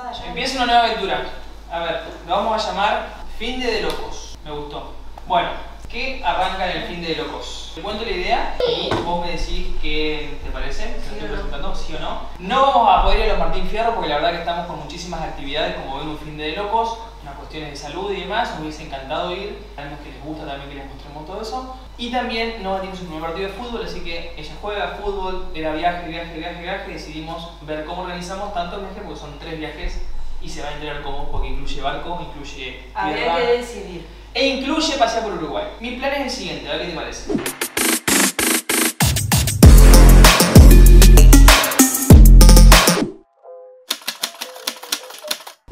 cansada ya. Empieza una nueva aventura. A ver, lo vamos a llamar Fin de Locos. Me gustó. Bueno, ¿qué arranca en el Fin de Locos? Te cuento la idea y vos me decís qué te parece. ¿Te estoy presentando? ¿Sí o no? No vamos a poder ir a los Martín Fierro porque la verdad que estamos con muchísimas actividades, como ven, un Fin de Locos, unas cuestiones de salud y demás. Nos hubiese encantado ir. Sabemos que les gusta también que les mostremos todo eso. Y también Noah tiene su primer partido de fútbol, así que ella juega fútbol, era viaje. Decidimos ver cómo organizamos tantos viajes, porque son 3 viajes y se va a enterar cómo, porque incluye barco, incluye tierra, que decidir. E incluye pasear por Uruguay. Mi plan es el siguiente, a ver qué te parece.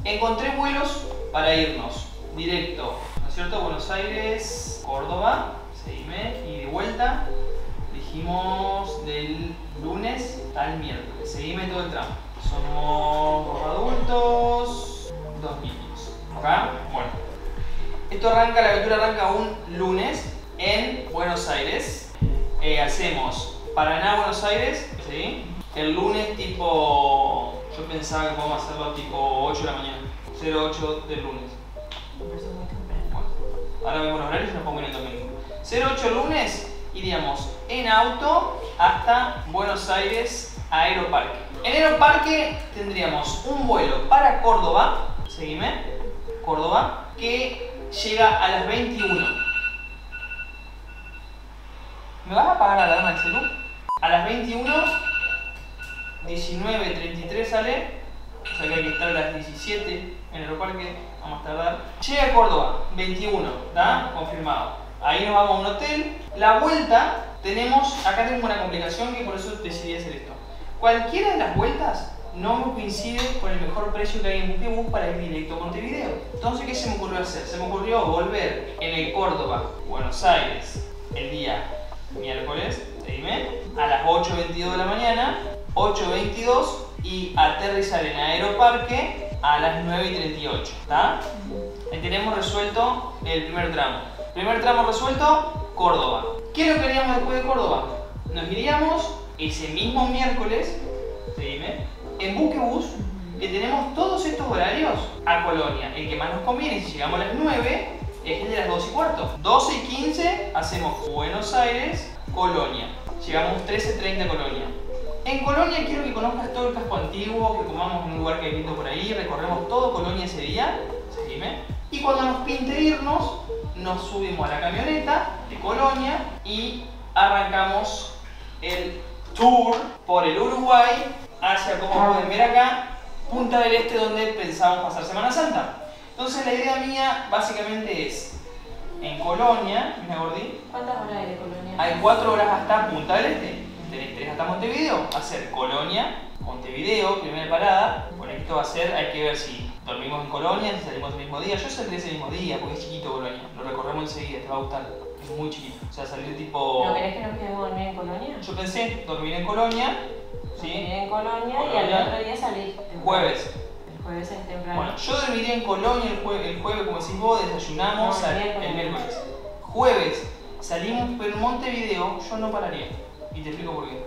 Encontré vuelos para irnos directo, ¿no es cierto? Buenos Aires, Córdoba. Y de vuelta, dijimos del lunes al miércoles. Seguime todo el tramo. Somos 2 adultos, 2 niños. ¿Acá? Bueno. Esto arranca, la aventura arranca un lunes en Buenos Aires. Hacemos Paraná, Buenos Aires. ¿Sí? El lunes tipo... Yo pensaba que podemos hacerlo tipo 8 de la mañana. 08 del lunes. Bueno. Ahora vemos los horarios y nos pongo en el domingo. 08 lunes iríamos en auto hasta Buenos Aires a Aeroparque. En Aeroparque tendríamos un vuelo para Córdoba, seguime, Córdoba, que llega a las 21. ¿Me vas a apagar la alarma del celu? A las 21, 19:33 sale, o sea que hay que estar a las 17 en Aeroparque, vamos a tardar. Llega a Córdoba, 21, ¿está? Confirmado. Ahí nos vamos a un hotel. La vuelta tenemos, acá tengo una complicación que por eso decidí hacer esto. Cualquiera de las vueltas no me coincide con el mejor precio que hay en Buquebús para ir directo a Montevideo. Entonces, ¿qué se me ocurrió hacer? Se me ocurrió volver en el Córdoba, Buenos Aires, el día miércoles, a las 8:22 de la mañana, 8:22, y aterrizar en Aeroparque a las 9:38, ¿está? Ahí tenemos resuelto el primer tramo. Primer tramo resuelto, Córdoba. ¿Qué es lo que haríamos después de Córdoba? Nos iríamos ese mismo miércoles, seguime, en Buquebús, que tenemos todos estos horarios, a Colonia. El que más nos conviene, si llegamos a las 9, es el de las 12:15. 12:15 hacemos Buenos Aires, Colonia. Llegamos 13:30 a Colonia. En Colonia quiero que conozcas todo el casco antiguo, que comamos en un lugar que hay visto por ahí, recorremos todo Colonia ese día, seguime. Y cuando nos pinte irnos, nos subimos a la camioneta de Colonia y arrancamos el tour por el Uruguay hacia, como pueden ver acá, Punta del Este, donde pensamos pasar Semana Santa. Entonces la idea mía básicamente es, en Colonia, mira Gordi, ¿cuántas horas hay de Colonia? Hay 4 horas hasta Punta del Este, tenés 3 hasta Montevideo, hacer Colonia, Montevideo, primera parada. Bueno, esto va a ser, hay que ver si dormimos en Colonia, si salimos el mismo día. Yo salí ese mismo día porque es chiquito Colonia. Lo recorremos enseguida, te va a gustar. Es muy chiquito. O sea, salir tipo... ¿No querés que nos quedemos a dormir en Colonia? Yo pensé, dormir en Colonia. ¿Sí? Dormir en Colonia, y al otro día salir. Jueves. El jueves es temprano. Bueno, yo dormiré en Colonia el jueves, como decís vos, desayunamos, el miércoles. Jueves salimos, pero en Montevideo yo no pararía. Y te explico por qué.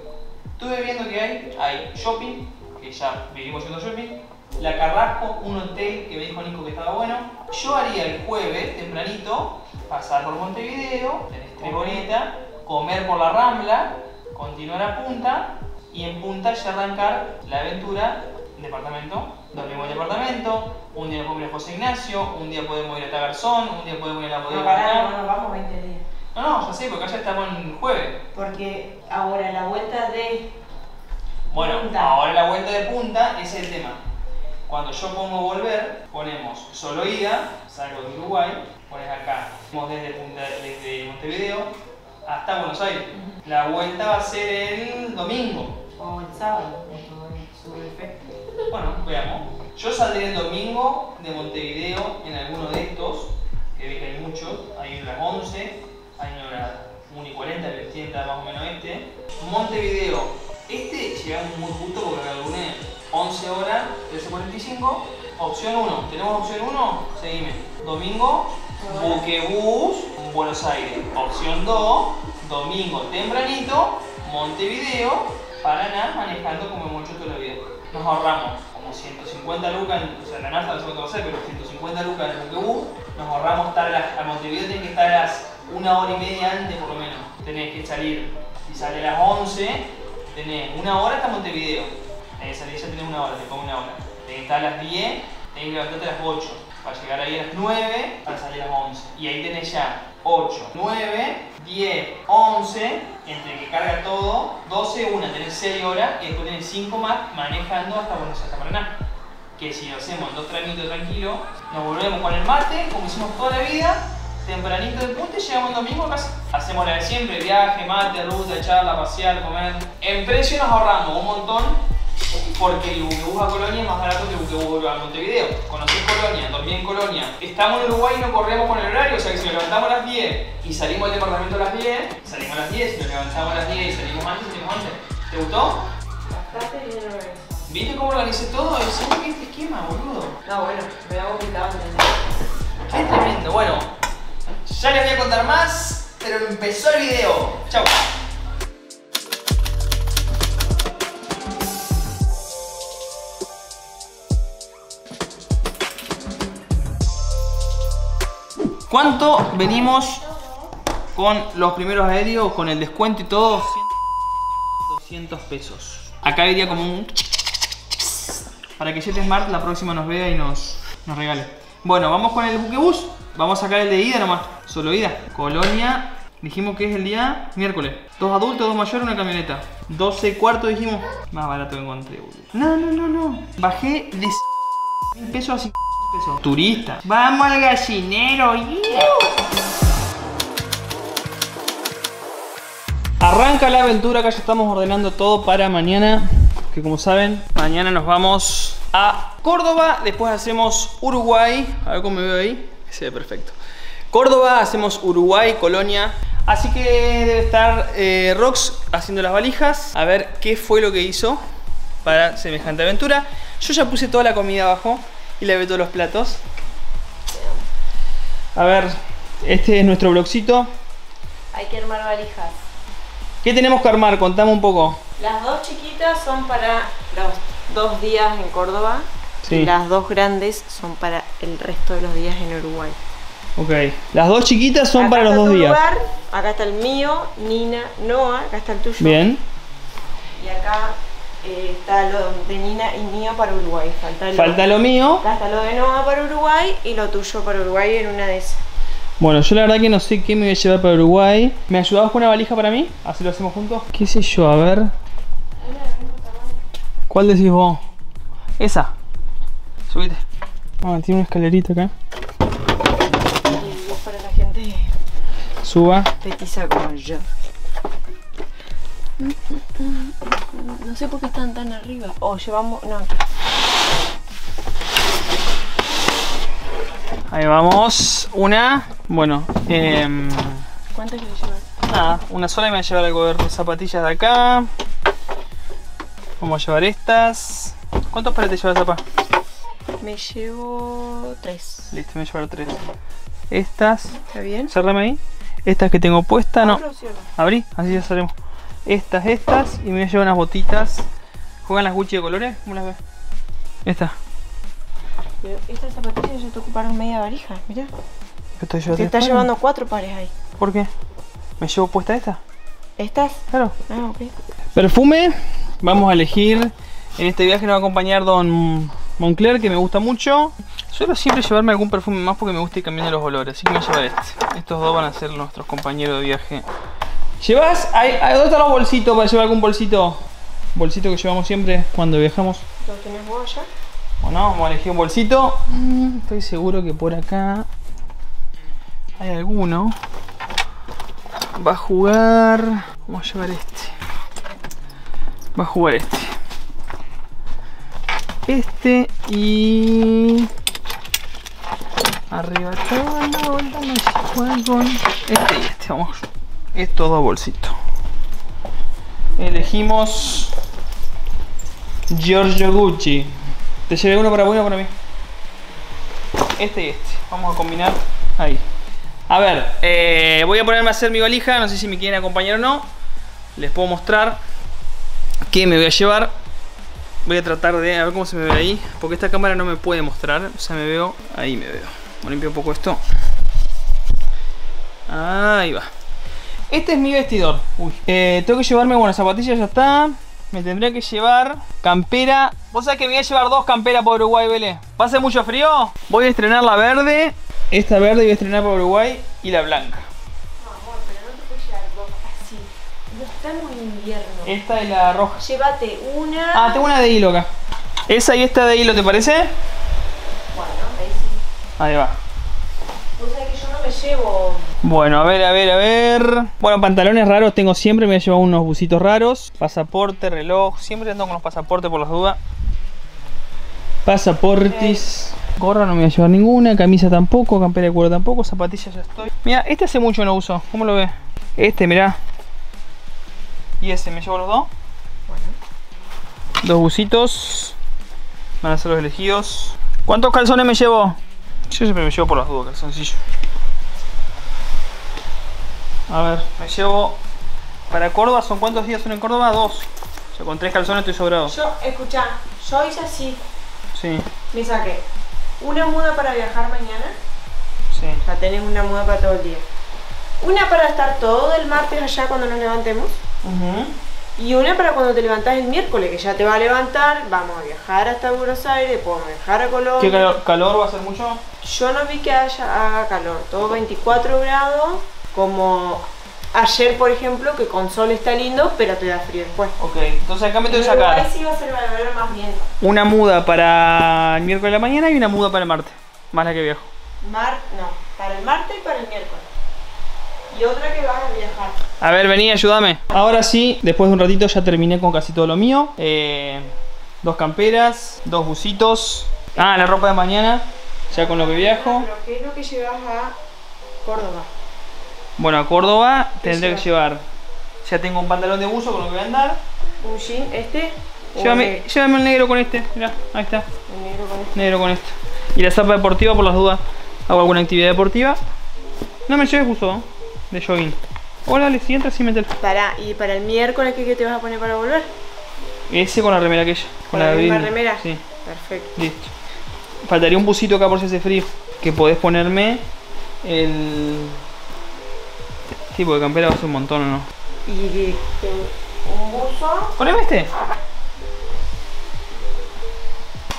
Estuve viendo que hay shopping, que ya vivimos haciendo shopping, la Carrasco, un hotel que me dijo Nico que estaba bueno. Yo haría el jueves, tempranito, pasar por Montevideo, tenés Treboneta, comer por la Rambla, continuar a Punta, y en Punta ya arrancar la aventura, departamento, dormimos en departamento, un día podemos ir a José Ignacio, un día podemos ir a Garzón, un día podemos ir a la bodega. No, pará, no nos vamos 20 días. No, ya sé, porque allá estamos en jueves. Porque ahora la vuelta de... Bueno, Punta. Ahora la vuelta de Punta es el tema. Cuando yo pongo volver, ponemos solo ida, salgo de Uruguay, pones acá, vamos desde Montevideo hasta Buenos Aires. La vuelta va a ser el domingo. O el sábado, sobre el fe. Bueno, veamos. Yo saldré el domingo de Montevideo en alguno de estos, que ves que hay muchos, hay uno a las 11, hay uno a las 1:40, el 30 más o menos este. Montevideo, llegamos muy justo porque el lunes 11 horas, 13:45, opción 1, ¿tenemos opción 1? Seguime. Domingo, Buquebús, Buenos Aires. Opción 2, domingo tempranito, Montevideo, Paraná, manejando como hemos hecho toda la vida. Nos ahorramos como 150 150 lucas, o sea, la nafta no sé cuánto va a ser, pero 150 lucas en el Buquebús, nos ahorramos estar a Montevideo, tenés que estar a las 1 hora y media antes por lo menos. Tenés que salir, si sale a las 11, tenés 1 hora hasta Montevideo. Salir ya tenés 1 hora, te pongo 1 hora. Tenés que estar a las 10, tenés que levantarte a las 8, para llegar ahí a las 9, para salir a las 11. Y ahí tenés ya 8, 9, 10, 11, entre que carga todo, 12, 1, tenés 6 horas y después tenés 5 más manejando hasta Buenos Aires, hasta Paraná. Que si lo hacemos 2 tramitos tranquilos, nos volvemos con el mate, como hicimos toda la vida, tempranito de punta y llegamos el domingo a casa. Hacemos la de siempre, viaje, mate, ruta, charla, pasear, comer. En precio nos ahorramos un montón porque el Buquebús a Colonia es más barato que el Buquebús a Montevideo. Conocí Colonia, dormí en Colonia. Estamos en Uruguay y no corremos con el horario, o sea que si nos levantamos a las 10 y salimos del departamento a las 10, salimos a las 10, si nos levantamos a las 10 y salimos antes, salimos antes. ¿Te gustó? Bastante bien organizado. ¿Viste cómo organizé todo? Es siempre este esquema, boludo. No, bueno, me da complicado. Es tremendo. Bueno, ya les voy a contar más, pero empezó el video. Chau. ¿Cuánto venimos con los primeros aéreos, con el descuento y todo? 200 pesos. Acá iría como un... para que JetSmart la próxima nos vea y nos regale. Bueno, vamos con el Buquebús. Vamos a sacar el de ida nomás. Solo ida. Colonia. Dijimos que es el día miércoles. 2 adultos, 2 mayores, una camioneta. 12 cuartos dijimos. Más barato que encontré, boludo. No. Bajé de 100 pesos a 50 pesos. Turista. Vamos al gallinero. Arranca la aventura. Acá ya estamos ordenando todo para mañana. Que como saben, mañana nos vamos a Córdoba. Después hacemos Uruguay. A ver cómo me veo ahí. Se ve perfecto. Córdoba, hacemos Uruguay, Colonia. Así que debe estar Rox haciendo las valijas. A ver qué fue lo que hizo para semejante aventura. Yo ya puse toda la comida abajo y lavé todos los platos. A ver, este es nuestro blogcito. Hay que armar valijas. ¿Qué tenemos que armar? Contame un poco. Las 2 chiquitas son para los 2 días en Córdoba. Sí. Y las 2 grandes son para el resto de los días en Uruguay. Ok. Las 2 chiquitas son acá para los 2 días. Lugar. Acá está el mío, Nina, Noah. Acá está el tuyo. Bien. Y acá está lo de Nina y mío para Uruguay. Falta lo mío. Acá está lo de Noah para Uruguay y lo tuyo para Uruguay en una de esas. Bueno, yo la verdad que no sé qué me voy a llevar para Uruguay. ¿Me ayudabas con una valija para mí? Así lo hacemos juntos. ¿Qué sé yo? A ver. ¿Cuál decís vos? Esa. Subite. Ah, tiene una escalerita acá. Y es para la gente. Suba. Petiza como yo. No sé por qué están tan arriba. Oh, llevamos... no, aquí. Ahí vamos, una, bueno, ¿cuántas quieres llevar? Nada, una sola y me voy a llevar algo de zapatillas de acá. Vamos a llevar estas. ¿Cuántos pares te llevas, papá? Me llevo 3. Listo, me voy a llevar 3. Estas. ¿Está bien? Cerrame ahí. Estas que tengo puestas, no. Abrí, así ya salimos. Estas, y me voy a llevar unas botitas. ¿Juegan las Gucci de colores? ¿Cómo las ves? Estas. Pero estas zapatillas ya te ocuparon media valija, mirá. Te estás llevando 4 pares ahí. ¿Por qué? ¿Me llevo puesta esta? ¿Estas? Claro. Ah, ok. Perfume, vamos a elegir. En este viaje nos va a acompañar Don Moncler, que me gusta mucho. Suelo siempre llevarme algún perfume más porque me gusta ir cambiando los olores. Así que me voy a llevar este. Estos dos van a ser nuestros compañeros de viaje. ¿Llevas? ¿Dónde están los bolsitos para llevar algún bolsito? Bolsito que llevamos siempre cuando viajamos. ¿Lo tenés vos allá? Bueno, vamos a elegir un bolsito. Estoy seguro que por acá hay alguno. Va a jugar... vamos a llevar este. Va a jugar este. Este y... arriba toda la vuelta nos juegan con este y este. Vamos. Estos 2 bolsitos. Elegimos... Giorgio Gucci. Te llevé uno para mí. Este y este. Vamos a combinar ahí. A ver, voy a ponerme a hacer mi valija. No sé si me quieren acompañar o no. Les puedo mostrar qué me voy a llevar. Voy a tratar de... a ver cómo se me ve ahí, porque esta cámara no me puede mostrar. O sea, me veo... ahí me veo. Limpio un poco esto. Ahí va. Este es mi vestidor. Uy. Tengo que llevarme... bueno, zapatillas ya está. Me tendría que llevar campera. ¿Vos sabés que me voy a llevar dos camperas por Uruguay, Belé? ¿Va a hacer mucho frío? Voy a estrenar la verde. Esta verde voy a estrenar por Uruguay. Y la blanca. No, amor, pero no te puedes llevar dos así. No estamos en invierno. Esta es la roja. Llévate una... ah, tengo una de hilo acá. Esa y esta de hilo, ¿te parece? Bueno, ahí sí. Ahí va. O sea que yo no me llevo... bueno, a ver, a ver, a ver... bueno, pantalones raros tengo siempre. Me voy a llevar unos busitos raros. Pasaporte, reloj... siempre ando con los pasaportes por las dudas. Pasaportes... gorra no me voy a llevar ninguna. Camisa tampoco. Campera de cuero tampoco. Zapatillas ya estoy. Mira, este hace mucho no uso. ¿Cómo lo ves? Este, mirá. Y ese, ¿me llevo los dos? Bueno. Dos busitos. Van a ser los elegidos. ¿Cuántos calzones me llevo? Yo siempre me llevo por las dudas, calzoncillo. A ver, me llevo... para Córdoba, ¿son cuántos días son en Córdoba? Dos. O sea, con tres calzones estoy sobrado. Yo, escuchá, yo hice así. Sí. Me saqué una muda para viajar mañana. Sí. O sea, tenés una muda para todo el día. Una para estar todo el martes allá cuando nos levantemos. Uh-huh. Y una para cuando te levantás el miércoles, que ya te va a levantar. Vamos a viajar hasta Buenos Aires, podemos viajar a Colombia. ¿Qué calor? ¿Calor va a ser mucho? Yo no vi que haga calor. Todo 24 grados, como ayer, por ejemplo, que con sol está lindo, pero te da frío después. Ok, entonces acá me tengo que sacar. Sí va a ser más bien. Una muda para el miércoles de la mañana y una muda para el martes. Más la que viajo. No, para el martes y para el miércoles. Y otra que vas a viajar. A ver, vení, ayúdame. Ahora sí, después de un ratito ya terminé con casi todo lo mío. Dos camperas, dos busitos. Ah, la ropa de mañana, ya con lo que viajo. Pero ¿qué es lo que llevas a Córdoba? Bueno, a Córdoba tendré que llevar... ya tengo un pantalón de buzo con lo que voy a andar. ¿Un jean este? Llévame el negro con este, mirá, ahí está. El negro con este. Negro con este. Y la zapa deportiva por las dudas. Hago alguna actividad deportiva. No me lleves buzo, ¿no? De jogging. Hola, le siguiente así meter. Pará, ¿y para el miércoles qué te vas a poner para volver? Ese con la remera aquella. ¿Con la misma remera? Sí. Perfecto. Listo. Faltaría un busito acá por si hace frío. Que podés ponerme el... sí, porque campera va a ser un montón, ¿o no? Y un buzo... poneme este.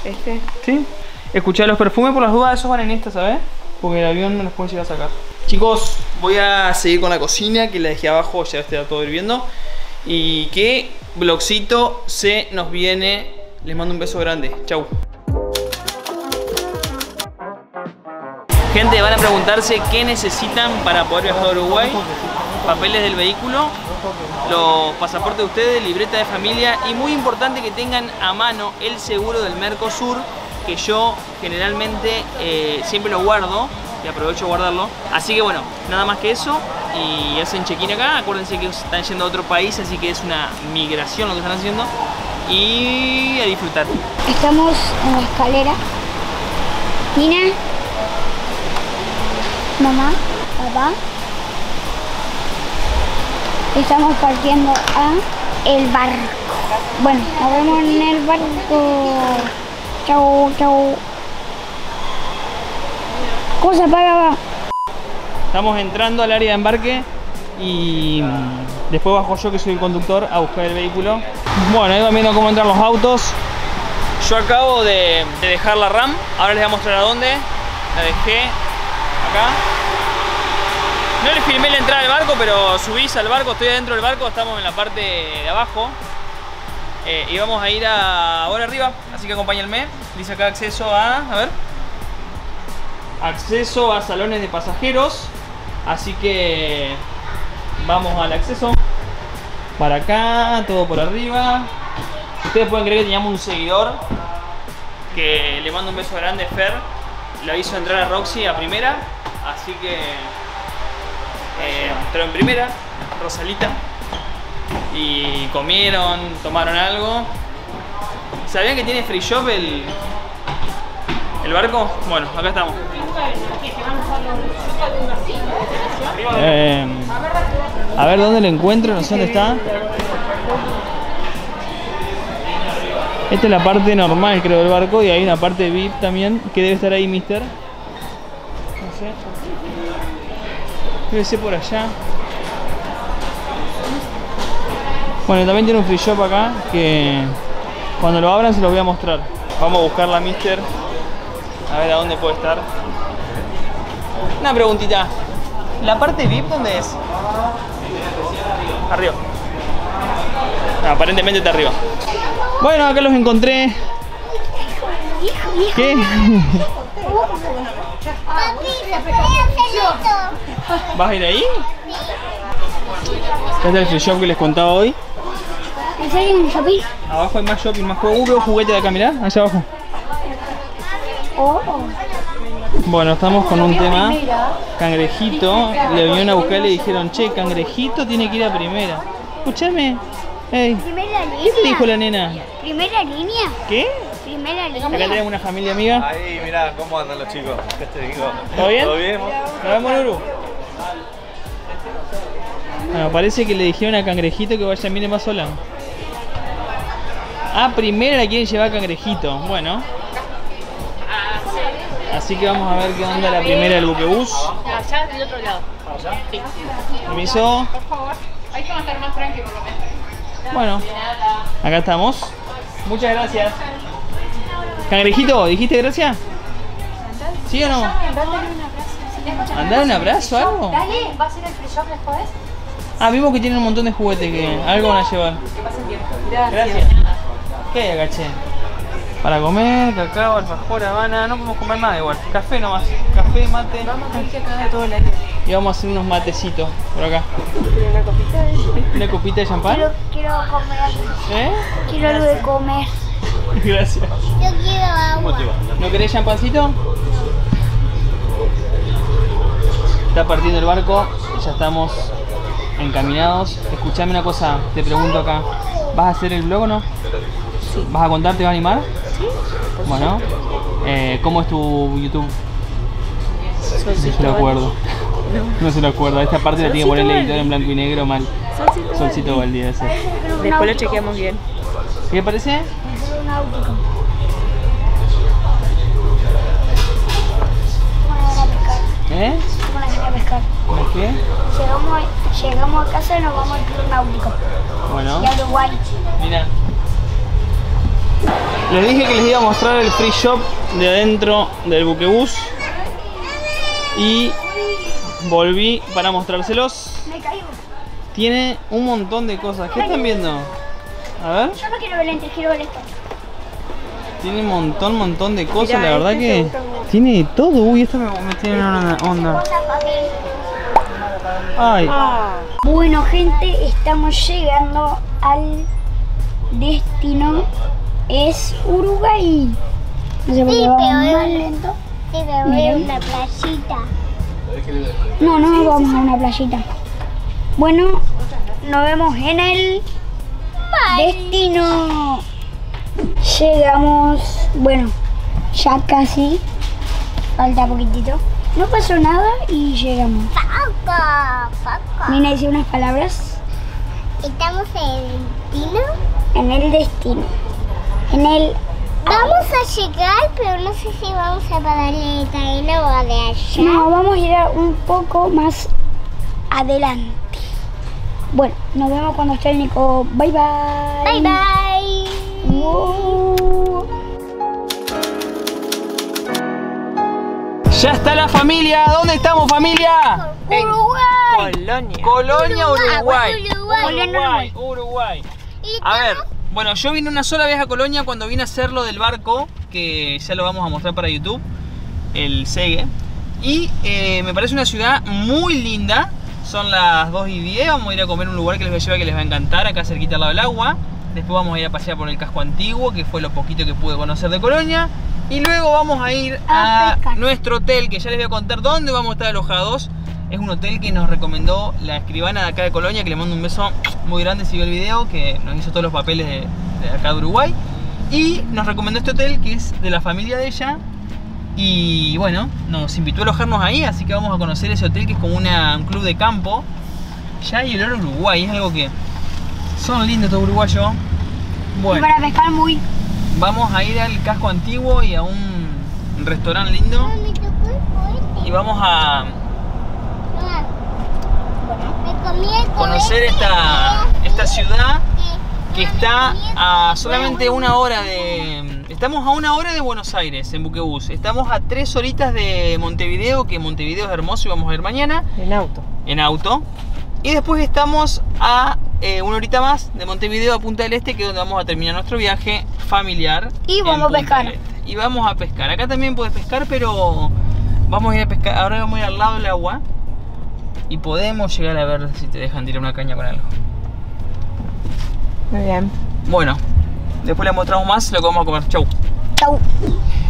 ¿Este? Sí. Escuchá, los perfumes por las dudas, esos van en esta, ¿sabes? Porque el avión me los puede llegar a sacar. Chicos, voy a seguir con la cocina, que la dejé abajo, ya está todo hirviendo. Y qué vlogcito se nos viene. Les mando un beso grande, chau. Gente, van a preguntarse qué necesitan para poder viajar a Uruguay. Papeles del vehículo, los pasaportes de ustedes, libreta de familia. Y muy importante que tengan a mano el seguro del MERCOSUR, que yo generalmente siempre lo guardo y aprovecho guardarlo. Así que bueno, nada más que eso. Y hacen check-in acá. Acuérdense que están yendo a otro país, así que es una migración lo que están haciendo. Y a disfrutar. Estamos en la escalera. Nina, mamá, papá. Estamos partiendo a el barco. Bueno, nos vemos en el barco. Chau, chau. ¿Cómo se apaga? Estamos entrando al área de embarque y después bajo yo, que soy el conductor, a buscar el vehículo. Bueno, ahí van viendo cómo entran los autos. Yo acabo de dejar la RAM. Ahora les voy a mostrar a dónde. La dejé acá. No les filmé la entrada del barco, pero subís al barco. Estoy adentro del barco, estamos en la parte de abajo. Y vamos a ir ahora arriba, así que acompáñenme. Dice acá acceso a ver. Acceso a salones de pasajeros. Así que vamos al acceso. Para acá, todo por arriba. Ustedes pueden creer que teníamos un seguidor, que le mando un beso grande, Fer. Lo hizo entrar a Roxy a primera. Así que entró en primera, Rosalita. Y comieron, tomaron algo. ¿Sabían que tiene free shop el barco? Bueno, acá estamos. A ver dónde lo encuentro, no sé dónde está. Esta es la parte normal, creo, del barco, y hay una parte VIP también, que debe estar ahí, mister. No sé. Debe ser por allá. Bueno, también tiene un free shop acá, que cuando lo abran se los voy a mostrar. Vamos a buscarla, mister. A ver a dónde puede estar. Una preguntita. ¿La parte VIP dónde es? Arriba. No, aparentemente está arriba. Bueno, acá los encontré. ¿Qué? ¿Vas a ir ahí? Este es el free shop que les contaba hoy. ¿Hay un shopping? Abajo hay más shopping, más juegos. Veo juguete de acá, mirá, allá abajo. Oh. Bueno, estamos con un tema. Cangrejito. Le vinieron a buscar y le dijeron, che, Cangrejito tiene que ir a primera. Escuchame. Hey. ¿Primera línea? ¿Qué dijo la nena? ¿Primera línea? ¿Qué? ¿Primera línea? Acá tenemos una familia amiga. Ahí, mirá, cómo andan los chicos. ¿Qué te digo? ¿Todo bien? ¿Todo bien? Nos vemos, Uru. Bueno, parece que le dijeron a Cangrejito que vaya, mire, más sola. Ah, primera la quieren llevar a Cangrejito. Bueno. Así que vamos a ver qué onda la primera del buquebús. Allá, del otro lado. ¿Allá? Sí. Permiso. Por favor. Ahí vamos a estar más tranquilos. Bueno, acá estamos. Muchas gracias. Cangrejito, ¿dijiste gracias? ¿Sí o no? ¿Andar un abrazo o algo? Dale, ¿vas a ir al free shop después? Ah, vimos que tienen un montón de juguetes, que algo van a llevar. Que pasen bien. Gracias. ¿Qué hay acá, che? Para comer, cacao, alfajor, habana, no podemos comer nada igual. Café nomás, café, mate. Vamos a ir acá de todo el aire. Y vamos a hacer unos matecitos por acá. Una copita de champán. ¿Una copita de champán? Quiero comer algo. ¿Eh? Quiero algo de comer. Gracias. Yo quiero agua. ¿No querés champancito? Está partiendo el barco, ya estamos encaminados. Escuchame una cosa, te pregunto acá. ¿Vas a hacer el vlog o no? Sí. ¿Vas a contar? ¿Te vas a animar? Sí. Bueno, ¿cómo es tu YouTube? No se lo acuerdo. No se lo acuerdo. Esta parte la tiene que poner el editor en blanco y negro mal. Solcito Baldi. Después lo chequeamos bien. ¿Qué te parece? ¿Eh? ¿Por qué? Llegamos a casa y nos vamos al club náutico. Bueno. Y a Uruguay. Mira. Les dije que les iba a mostrar el free shop de adentro del buquebús y volví para mostrárselos. Me caigo. Tiene un montón de cosas. ¿Qué están viendo? A ver. Yo no quiero ver lentes, quiero ver esto. Tiene un montón de cosas. Mirá, la verdad que tiene todo. Uy, esto me tiene una onda. Ay. Bueno, gente, estamos llegando al destino. Es Uruguay. No sé por qué sí, vamos más lento. Sí, pero voy a una playita. No, no vamos a una playita. Bueno, nos vemos en el destino. Llegamos, bueno, ya casi. Falta poquitito. No pasó nada y llegamos. Poco. Vine a decir unas palabras. Estamos en el destino. En el destino. Vamos a llegar, pero no sé si vamos a parar en el camino o de allá. No, vamos a ir un poco más adelante. Bueno, nos vemos cuando esté el Nico. Bye, bye. Bye, bye. Wow. Ya está la familia. ¿Dónde estamos, familia? Uruguay. Colonia. Colonia, Uruguay. Uruguay. Uruguay. A ver. Bueno, yo vine una sola vez a Colonia cuando vine a hacer lo del barco, que ya lo vamos a mostrar para YouTube, el Segue. Y me parece una ciudad muy linda. Son las 2:10, vamos a ir a comer un lugar que les voy a llevar que les va a encantar, acá cerquita al lado del agua. Después vamos a ir a pasear por el casco antiguo, que fue lo poquito que pude conocer de Colonia. Y luego vamos a ir a nuestro hotel, que ya les voy a contar dónde vamos a estar alojados. Es un hotel que nos recomendó la escribana de acá de Colonia, que le mando un beso muy grande si ve el video, que nos hizo todos los papeles de acá de Uruguay. Y nos recomendó este hotel, que es de la familia de ella. Y bueno, nos invitó a alojarnos ahí, así que vamos a conocer ese hotel, que es como un club de campo. Ya hay olor a Uruguay, es algo que... Son lindos estos uruguayos. Bueno. Y para pescar muy... Vamos a ir al casco antiguo y a un restaurante lindo. Y vamos a conocer esta ciudad que está a solamente una hora de... Estamos a una hora de Buenos Aires en Buquebús. Estamos a 3 horitas de Montevideo, que Montevideo es hermoso y vamos a ir mañana. En auto. En auto. Y después estamos a una horita más de Montevideo a Punta del Este, que es donde vamos a terminar nuestro viaje familiar. Y vamos a pescar. Y vamos a pescar. Acá también podés pescar, pero vamos a ir a pescar. Ahora vamos a ir al lado del agua y podemos llegar a ver si te dejan tirar una caña con algo. Muy bien. Bueno, después les mostramos más lo que vamos a comer. Chau. Chau.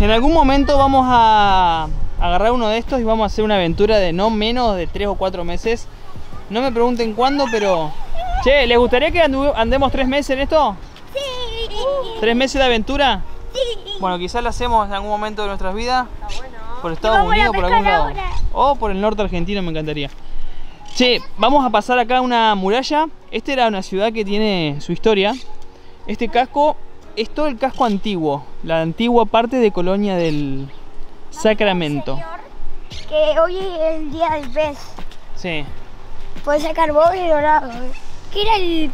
En algún momento vamos a agarrar uno de estos y vamos a hacer una aventura de no menos de 3 o 4 meses. No me pregunten cuándo, pero... Che, ¿les gustaría que andemos 3 meses en esto? Sí. ¿3 meses de aventura? Sí. Bueno, quizás lo hacemos en algún momento de nuestras vidas. Está bueno. Por Estados Unidos, por algún lado. O por el norte argentino, me encantaría. Che, vamos a pasar acá una muralla. Esta era una ciudad que tiene su historia. Este casco es todo el casco antiguo. La antigua parte de Colonia del Sacramento. Que hoy es el día del pez. Sí. Podés sacar bobo y dorado. ¿Qué era el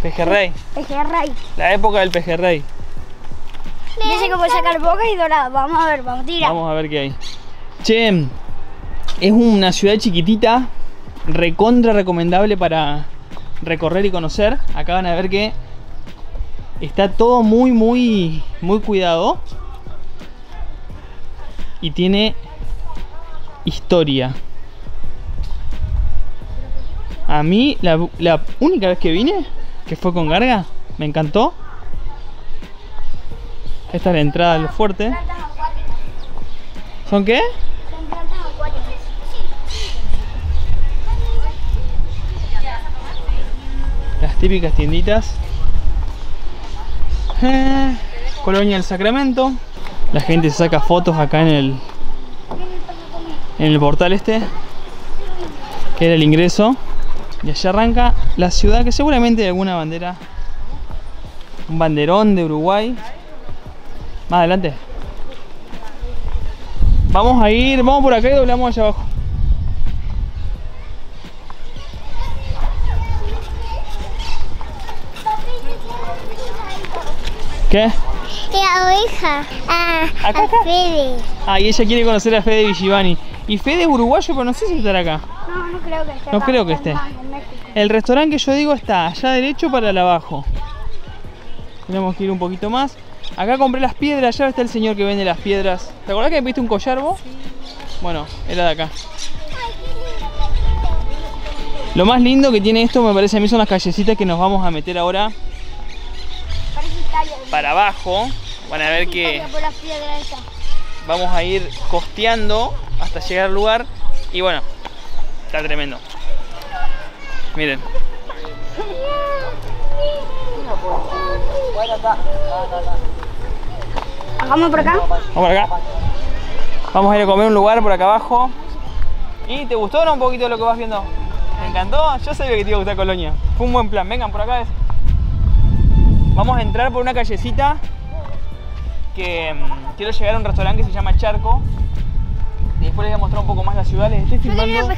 pejerrey? Pejerrey. La época del pejerrey. Dice que podés sacar boca y dorado. Vamos a ver, vamos a tirar. Vamos a ver qué hay. Che, es una ciudad chiquitita, recontra recomendable para recorrer y conocer. Acá van a ver que está todo muy cuidado. Y tiene historia. A mí, la única vez que vine, que fue con Garga, me encantó. Esta es la entrada del fuerte. ¿Son qué? Son plantas acuáticas. Las típicas tienditas. Colonia del Sacramento. La gente se saca fotos acá en el portal este, que era el ingreso. Y allá arranca la ciudad, que seguramente hay alguna bandera, un banderón de Uruguay. Más adelante. Vamos a ir, vamos por acá y doblamos allá abajo. ¿Qué? La oveja. Acá, a Fede. Ah, y ella quiere conocer a Fede Vigivani. Y Fede es uruguayo, pero no sé si estará acá. No, no creo que esté. No creo que esté. El restaurante que yo digo está allá derecho para el abajo. Tenemos que ir un poquito más. Acá compré las piedras, allá está el señor que vende las piedras. ¿Te acordás que me viste un collar vos? Sí. Bueno, era de acá. Lo más lindo que tiene esto, me parece a mí, son las callecitas que nos vamos a meter ahora para abajo. Van a ver que vamos a ir costeando hasta llegar al lugar. Y bueno, está tremendo. Miren. Vamos por acá. Vamos por acá. Vamos a ir a comer un lugar por acá abajo. ¿Y te gustó, no, un poquito lo que vas viendo? ¿Te encantó? Yo sabía que te iba a gustar Colonia. Fue un buen plan. Vengan por acá. Vamos a entrar por una callecita que quiero llegar a un restaurante que se llama Charco. Y después les voy a mostrar un poco más la ciudad. Les estoy filmando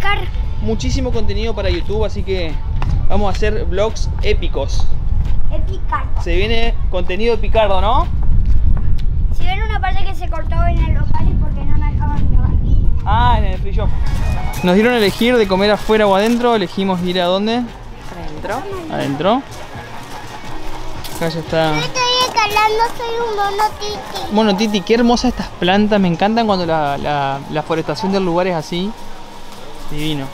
muchísimo contenido para YouTube, así que vamos a hacer vlogs épicos. Picardo. Se viene contenido picardo, ¿no? Si ven una parte que se cortó en el local es porque no me dejaban grabar. Ah, en el free shop. Nos dieron a elegir de comer afuera o adentro. Elegimos ir a dónde. Adentro. Adentro. Acá ya está. Yo estoy escalando, soy un monotiti. Monotiti, qué hermosas estas plantas. Me encantan cuando la forestación del lugar es así. Divino.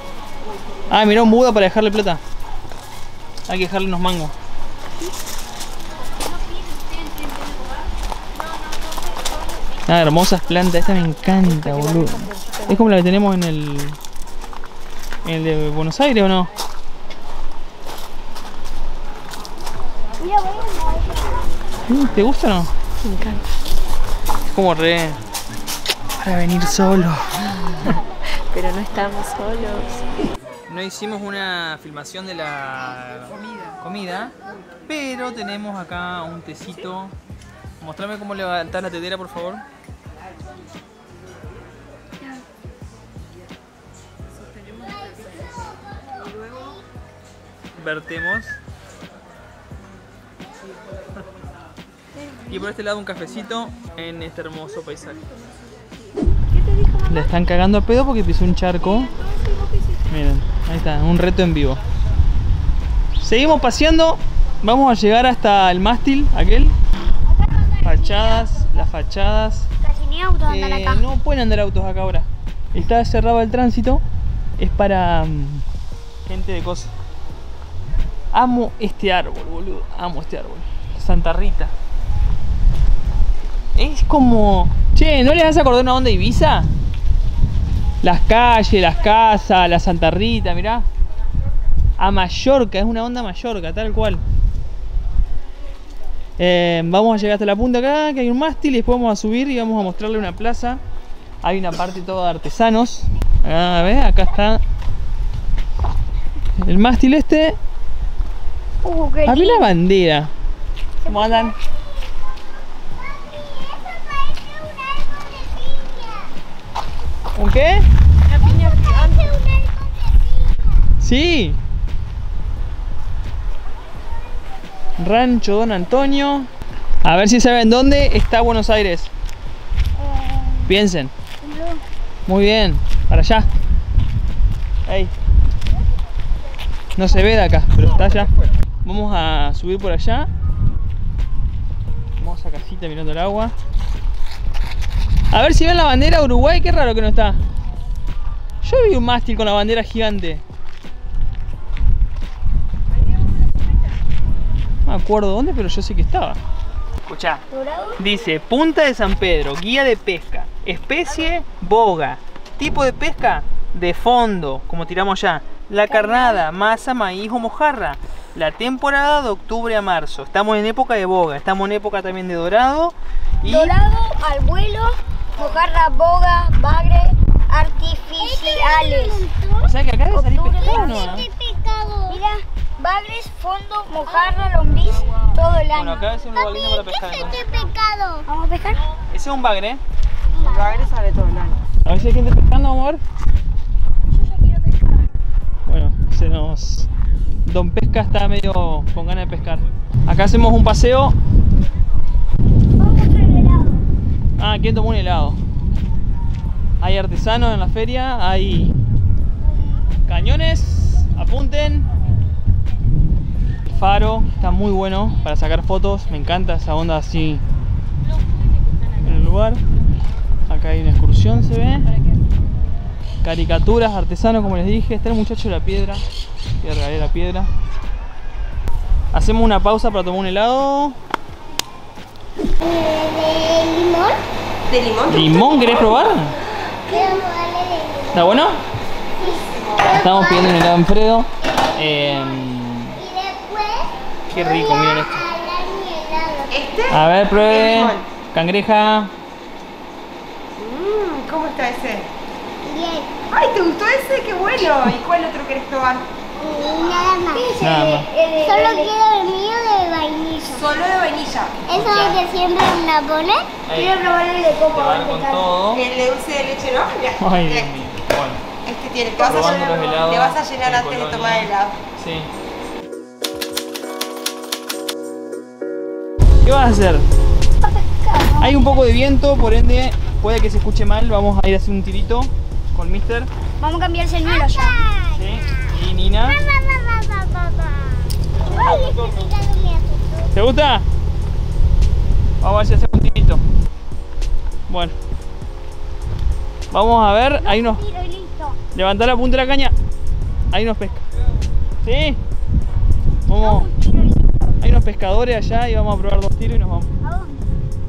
Ah, mirá, un Buda para dejarle plata. Hay que dejarle unos mangos. Ah, hermosas plantas, esta me encanta, boludo. Es como la que tenemos en el de Buenos Aires, ¿o no? ¿Te gusta o no? Me encanta. Es como re... para venir solo. Pero no estamos solos. No hicimos una filmación de la comida, pero tenemos acá un tecito Mostrame cómo levantar la tetera, por favor. Sostenemos la tetera y luego vertemos. Y por este lado un cafecito en este hermoso paisaje. ¿Qué te dijo, mamá? Le están cagando a pedo porque pisó un charco. Miren, ahí está, un reto en vivo. Seguimos paseando. Vamos a llegar hasta el mástil, aquel. Fachadas, las fachadas. Casi ni autos andan acá. No pueden andar autos acá ahora. Está cerrado el tránsito. Es para gente de cosas. Amo este árbol, boludo. Amo este árbol. Santa Rita. Es como... Che, ¿no les vas a acordar una onda de Ibiza? Las calles, las casas, la Santa Rita, mirá. A Mallorca, es una onda Mallorca, tal cual. Vamos a llegar hasta la punta acá, que hay un mástil, y después vamos a subir y vamos a mostrarle una plaza. Hay una parte toda de artesanos. A ver, acá está el mástil este. A ver la bandera. ¿Cómo andan? ¿Un qué? Una piña gigante. Sí. Rancho Don Antonio. A ver si saben dónde está Buenos Aires. Piensen. Muy bien. Para allá. Ahí. No se ve de acá, pero está allá. Vamos a subir por allá. Hermosa casita mirando el agua. A ver si ven la bandera de Uruguay, qué raro que no está. Yo vi un mástil con la bandera gigante. No me acuerdo dónde, pero yo sé que estaba. Escuchá. Dice, Punta de San Pedro, guía de pesca. Especie, boga. Tipo de pesca, de fondo, como tiramos ya. La carnada, masa, maíz o mojarra. La temporada de octubre a marzo. Estamos en época de boga, estamos en época también de dorado. Y... Dorado, al vuelo. Mojarra, boga, bagre, artificiales. O sea que acá debe salir pescado, ¿no? Mira, bagres, fondo, mojarra, lombriz, todo el año. Bueno, acá es un lugar lindo para pescar. ¿Qué es este pescado? ¿Vamos a pescar? Ese es un bagre. Un bagre sale todo el año. A ver si hay gente pescando, amor. Yo ya quiero pescar. Bueno, se nos... Don Pesca está medio con ganas de pescar. Acá hacemos un paseo. Ah, ¿quién tomó un helado? Hay artesanos en la feria, hay cañones, apunten. El faro está muy bueno para sacar fotos, me encanta esa onda así en el lugar. Acá hay una excursión, se ve. Caricaturas, artesanos, como les dije. Está el muchacho de la piedra, que regalé la piedra. Hacemos una pausa para tomar un helado. ¿De limón? ¿De limón? ¿Limón? ¿Querés probar? ¿Está bueno? Estamos pidiendo un helado en Fredo. Qué rico, miren esto. A ver, pruebe. Cangreja. ¿Cómo está ese? Bien. Ay, ¿te gustó ese? Qué bueno. ¿Y cuál otro querés probar? Nada más. Solo quiero el mío de vainilla. Solo de vainilla. Eso es lo que siempre me pone. Quiero probar el de coco. El de dulce de leche, ¿no? Ay, bueno. Este tiene. Te vas a llenar, antes de tomar el helado. Sí. ¿Qué vas a hacer? Hay un poco de viento, por ende puede que se escuche mal. Vamos a ir a hacer un tirito con Mister. Vamos a cambiarse el muro ya. ¿Sí? Y Nina. ¿Te gusta? Vamos a ir a hacer un tirito. Bueno. Vamos a ver. Hay unos... Levantá la punta de la caña. Ahí nos pesca. ¿Sí? Vamos. Hay unos pescadores allá y vamos a probar dos tiros y nos vamos. ¿A dónde?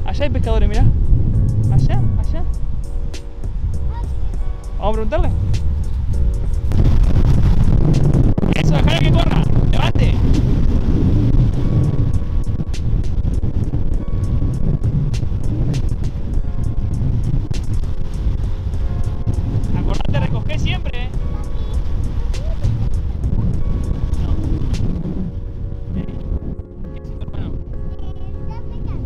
Allá hay pescadores, mirá. Allá, allá. Vamos a preguntarle. Eso, dejala que corra. Levante. Acordate, recogé siempre. No. ¿Qué es esto, hermano? Está pegando.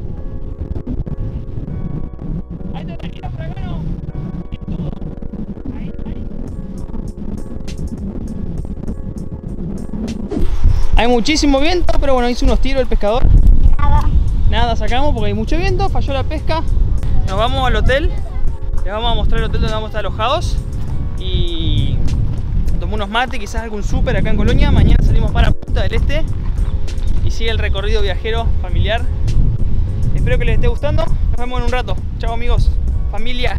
Hay muchísimo viento, pero bueno, hizo unos tiros el pescador. Nada sacamos porque hay mucho viento, falló la pesca. Nos vamos al hotel. Les vamos a mostrar el hotel donde vamos a estar alojados. Y tomamos unos mates, quizás algún súper acá en Colonia. Mañana salimos para Punta del Este y sigue el recorrido viajero familiar. Espero que les esté gustando. Nos vemos en un rato. Chao amigos, familia.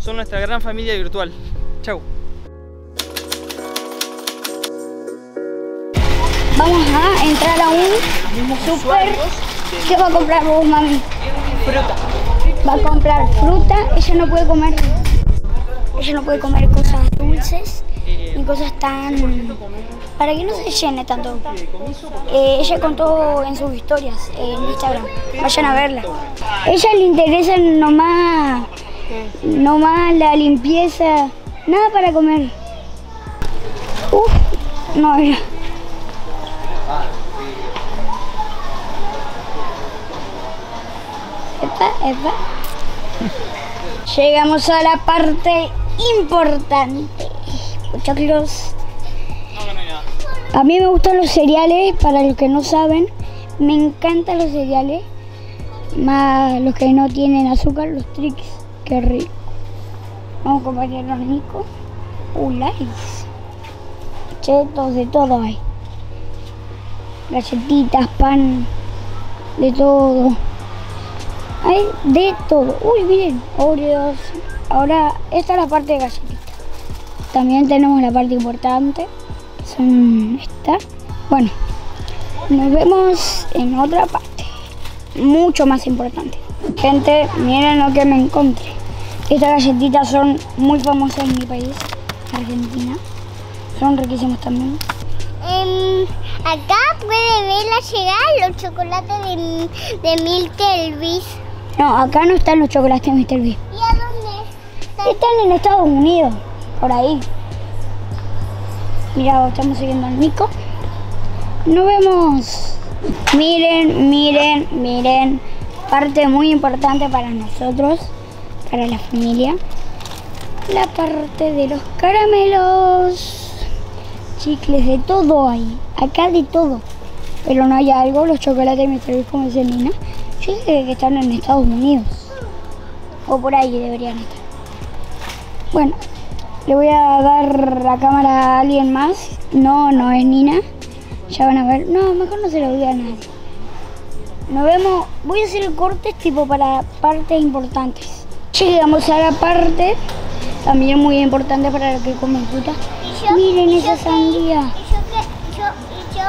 Son nuestra gran familia virtual. Chao. Vamos a entrar a un súper que va a comprar vos, mami. Fruta. Va a comprar fruta. Ella no puede comer cosas dulces ni cosas tan... para que no se llene tanto. Ella contó en sus historias en Instagram. Vayan a verla. A ella le interesa nomás la limpieza. Nada para comer. No era. Epa. Llegamos a la parte importante. Muchachos. A mí me gustan los cereales, para los que no saben. Me encantan los cereales. Más los que no tienen azúcar, los Trix. Qué rico. Vamos a acompañarnos, Nico. Lice. Chetos, de todo hay. Galletitas, pan, de todo. Hay de todo. Bien. Oreos. Ahora, esta es la parte de galletitas. También tenemos la parte importante. Son estas. Bueno, nos vemos en otra parte. Mucho más importante. Gente, miren lo que me encontré. Estas galletitas son muy famosas en mi país, Argentina. Son riquísimas también. Acá puede verla llegar los chocolates de Mr. Beast. No, acá no están los chocolates de Mr. Beast. ¿Y a dónde están? Están en Estados Unidos, por ahí. Mirá, estamos siguiendo al Nico. Nos vemos. Miren. Parte muy importante para nosotros, para la familia. La parte de los caramelos. Chicles, de todo hay. Acá de todo. Pero no hay algo. Los chocolates me traen como decía Nina. Yo dije que están en Estados Unidos. O por ahí deberían estar. Bueno. Le voy a dar la cámara a alguien más. No es Nina. Ya van a ver. No, mejor no se lo diga a nadie. Nos vemos. Voy a hacer cortes tipo para partes importantes. Llegamos a la parte también muy importante para los que comen fruta. Miren esa sandía. Yo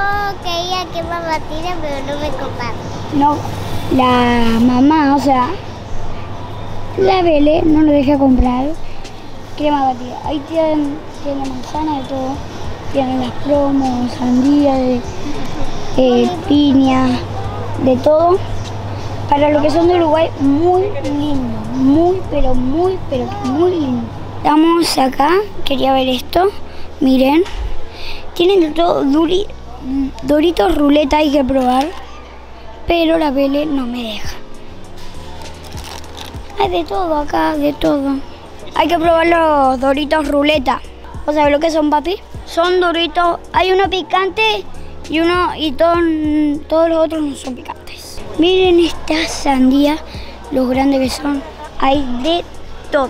creía que mamá tira, pero no me comparto. No, la mamá, o sea, la Bele no lo deja comprar. Crema batida. Ahí tienen manzana de todo. Tienen las promos, sandía, de piña, de todo. Para los que son de Uruguay, muy lindo. Muy lindo. Estamos acá. Quería ver esto. Miren. Tienen de todo. Doritos, ruleta hay que probar. Pero la Bele no me deja. Hay de todo acá, de todo. Hay que probar los Doritos ruleta. ¿Vos sabés lo que son, papi? Son Doritos. Hay uno picante y todos los otros no son picantes. Miren estas sandías, los grandes que son. Hay de todo.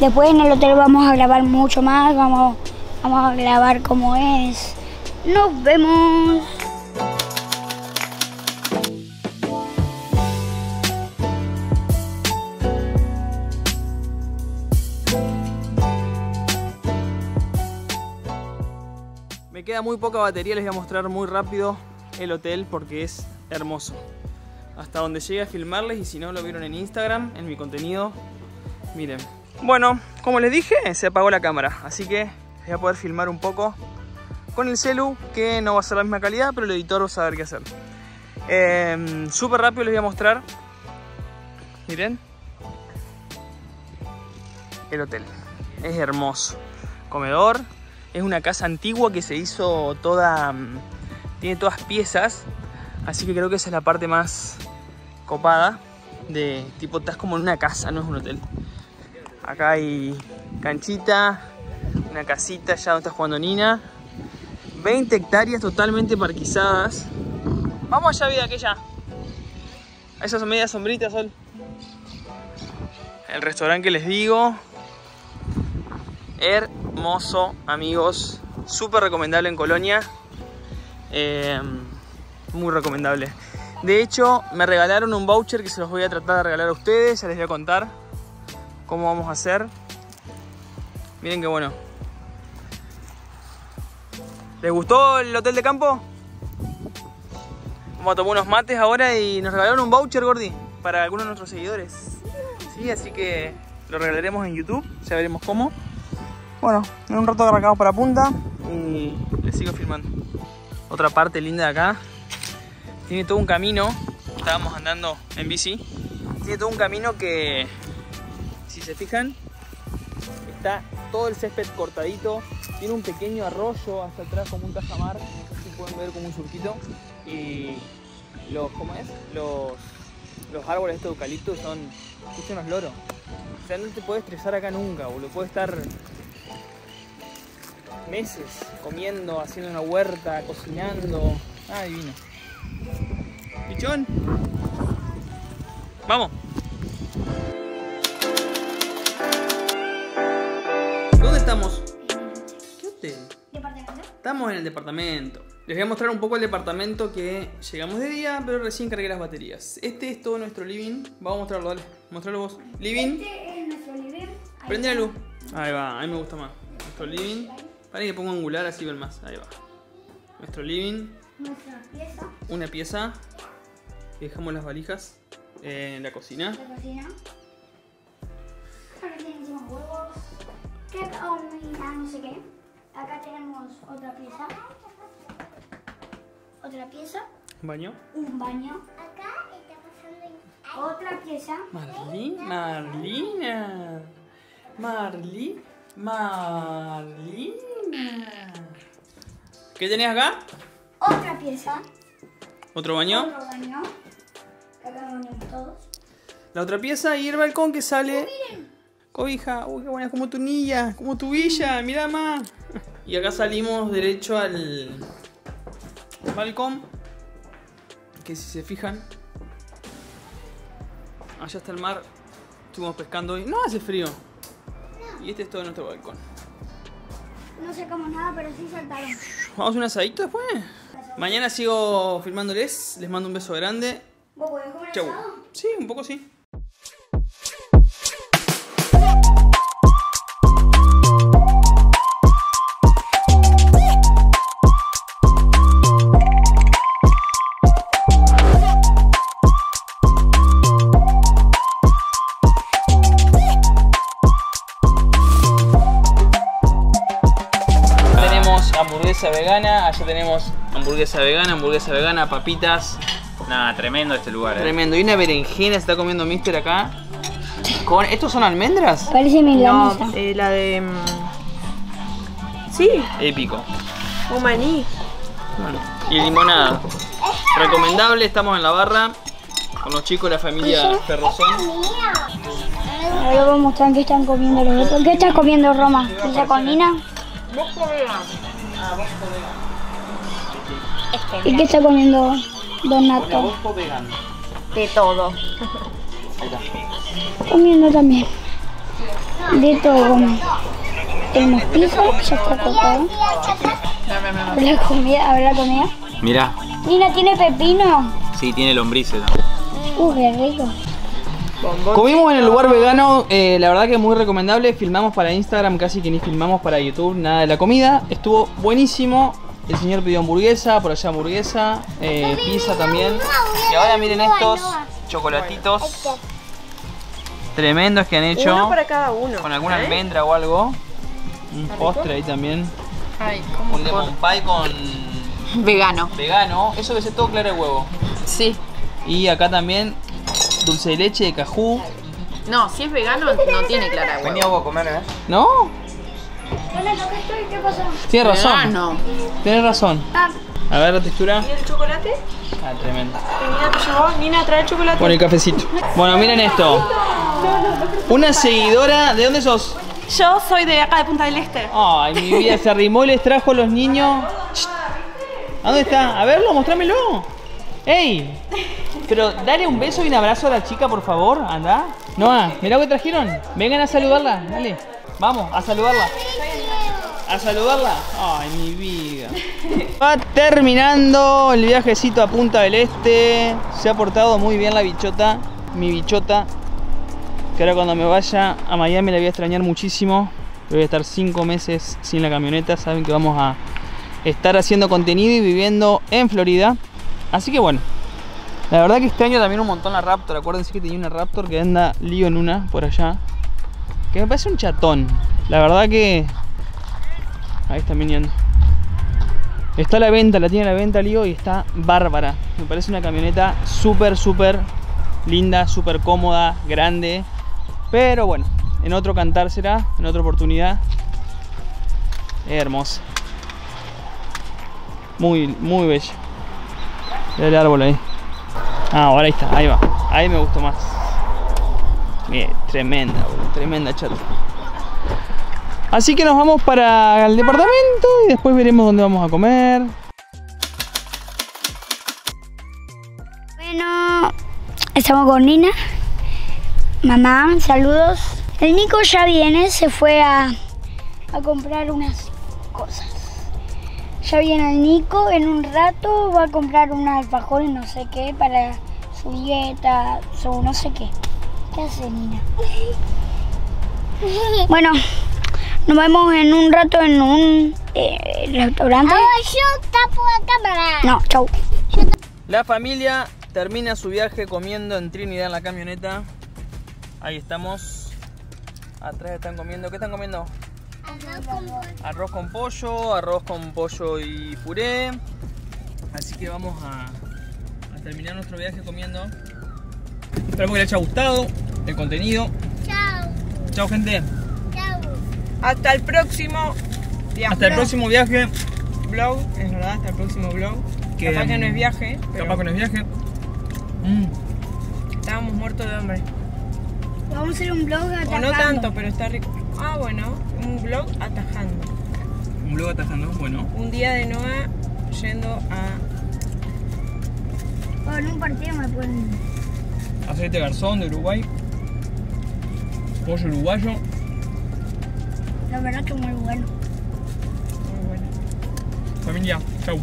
Después en el hotel vamos a grabar mucho más. Vamos a grabar cómo es. Nos vemos. Queda muy poca batería, les voy a mostrar muy rápido el hotel porque es hermoso. Hasta donde llegue a filmarles y si no lo vieron en Instagram, en mi contenido, miren. Bueno, como les dije, se apagó la cámara, así que voy a poder filmar un poco con el celu, que no va a ser la misma calidad, pero el editor va a saber qué hacer. Súper rápido les voy a mostrar, miren, el hotel. Es hermoso. Comedor. Es una casa antigua que se hizo toda... tiene todas piezas. Así que creo que esa es la parte más copada. De tipo, estás como en una casa, no es un hotel. Acá hay canchita. Una casita allá donde está jugando Nina. 20 hectáreas totalmente parquizadas. Vamos allá, vida aquella. A esas medias sombritas, Sol. El restaurante que les digo. Hermoso, amigos. Súper recomendable en Colonia. Muy recomendable. De hecho, me regalaron un voucher que se los voy a tratar de regalar a ustedes. Ya les voy a contar cómo vamos a hacer. Miren qué bueno. ¿Les gustó el hotel de campo? Vamos a tomar unos mates ahora y nos regalaron un voucher, Gordi, para algunos de nuestros seguidores. Sí, así que lo regalaremos en YouTube, ya veremos cómo. Bueno, en un rato arrancamos para Punta y les sigo filmando. Otra parte linda de acá. Tiene todo un camino, estábamos andando en bici. Tiene todo un camino que, si se fijan, está todo el césped cortadito. Tiene un pequeño arroyo hasta atrás como un tajamar, si pueden ver como un surquito. Y los, ¿cómo es? Los árboles de estos eucaliptos son unos loros. O sea, no te puedes estresar acá nunca, boludo. Puedes estar meses comiendo, haciendo una huerta, cocinando. Ah, divino. Pichón. Vamos. ¿Dónde estamos? ¿Qué hotel? ¿Departamento? Estamos en el departamento. Les voy a mostrar un poco el departamento que llegamos de día, pero recién cargué las baterías. Este es todo nuestro living. Vamos a mostrarlo, dale. Mostralo vos. Living. Este es nuestro living. Prende la luz. Ahí va, a mí me gusta más. Nuestro living. Para que le pongo angular, así ven más. Ahí va. Nuestro living. Nuestra pieza. Una pieza. Dejamos las valijas. La cocina. La cocina. Acá tenemos huevos. No sé qué. Acá tenemos otra pieza. Otra pieza. ¿Un baño? Un baño. Acá está pasando otra pieza. Marlina, Marlina. Marlina. ¿Qué tenés acá? Otra pieza. ¿Otro baño? Otro baño. Acá reunimos todos. La otra pieza y el balcón que sale. Miren. Cobija. Uy, qué buena, como tu niña, como tu villa. Mirá, ma. Y acá salimos derecho al balcón, que si se fijan, allá está el mar. Estuvimos pescando hoy, no hace frío, no. Y este es todo nuestro balcón. No sacamos nada, pero sí saltaron. Vamos a un asadito después. Mañana sigo filmándoles, les mando un beso grande. ¿Vos podés comer chau. Asado? Sí, un poco sí. Vegana, allá tenemos hamburguesa vegana, papitas. Nada, tremendo este lugar. Tremendo, y una berenjena se está comiendo Mister acá. Con... ¿Estos son almendras? Parece milanesa. No, la de... Sí. Épico. O maní. Bueno. Y limonada. Recomendable, estamos en la barra. Con los chicos, la familia Ferrozón. Ahí vamos a mostrar qué están comiendo los otros. ¿Qué estás comiendo, Roma? ¿Pizza con Nina? ¿Y qué está comiendo Donato? De todo. Comiendo también. De todo. Tenemos pizza, ya está cortado. Habrá comida. Mirá. Nina, ¿tiene pepino? Sí, tiene lombrices. Qué rico. Comimos en el lugar vegano, la verdad que es muy recomendable. Filmamos para Instagram, casi que ni filmamos para YouTube, nada de la comida. Estuvo buenísimo. El señor pidió hamburguesa, por allá hamburguesa, pizza también. Y ahora miren estos chocolatitos. Tremendos que han hecho. Uno para cada uno. Con alguna almendra o algo. Un postre ahí también. Un lemon pie con... Vegano. Vegano. Eso que se todo clara de huevo. Sí. Y acá también... Dulce de leche de cajú. No, si es vegano no tiene clara de huevo. Venía vos a comer, ¿eh? ¿No? ¿Qué pasó? Tienes razón. Vegano. Tienes razón. Ah. A ver la textura. ¿Y el chocolate? Ah, tremendo. Nina te llevó, Nina trae el chocolate. Con el cafecito. Bueno, miren esto. Una seguidora, ¿de dónde sos? Yo soy de acá, de Punta del Este. Ay, mi vida, se arrimó y les trajo a los niños. ¿A dónde está? A verlo, mostrámelo. ¡Ey! Pero dale un beso y un abrazo a la chica, por favor. Andá. Noah, mirá lo que trajeron. Vengan a saludarla. Dale. Vamos, a saludarla. A saludarla. Ay, mi vida. Va terminando el viajecito a Punta del Este. Se ha portado muy bien la bichota. Mi bichota. Que ahora cuando me vaya a Miami la voy a extrañar muchísimo. Voy a estar 5 meses sin la camioneta. Saben que vamos a estar haciendo contenido y viviendo en Florida. Así que bueno. La verdad que este año también un montón la Raptor. Acuérdense que tenía una Raptor que anda lío en una por allá. Que me parece un chatón. La verdad que... Ahí está viniendo. Está a la venta, la tiene a la venta Lío y está bárbara. Me parece una camioneta súper, súper linda, súper cómoda, grande. Pero bueno, en otro cantar será, en otra oportunidad. Hermosa. Muy, muy bella. Mira el árbol ahí. Ah, ahora ahí está, ahí va. Ahí me gustó más. Bien, tremenda, boludo, tremenda chata. Así que nos vamos para el departamento y después veremos dónde vamos a comer. Bueno, estamos con Nina. Mamá, saludos. El Nico ya viene, se fue a comprar unas cosas. Ya viene el Nico, en un rato va a comprar un alfajor y no sé qué para su dieta, su no sé qué. ¿Qué hace Nina? Bueno... Nos vemos en un rato en un restaurante. Ahora yo tapo la cámara. No, chau. La familia termina su viaje comiendo en Trinidad en la camioneta. Ahí estamos. Atrás están comiendo. ¿Qué están comiendo? Arroz con pollo. Arroz con pollo y puré. Así que vamos a terminar nuestro viaje comiendo. Esperamos que les haya gustado el contenido. Chau. Chau, gente. Hasta el próximo viaje. Hasta el próximo viaje. Vlog, es verdad, hasta el próximo vlog. Que, capaz que no es viaje. Capaz que no es viaje. Estábamos muertos de hambre. Vamos a hacer un vlog atajando. O no tanto, pero está rico. Ah, bueno, un vlog atajando. Un vlog atajando, bueno. Un día de Noah yendo a... Oh, en un partido me ponen. Aceite Garzón de Uruguay. Pollo uruguayo. La verdad que muy bueno. Muy bueno. Familia, chau.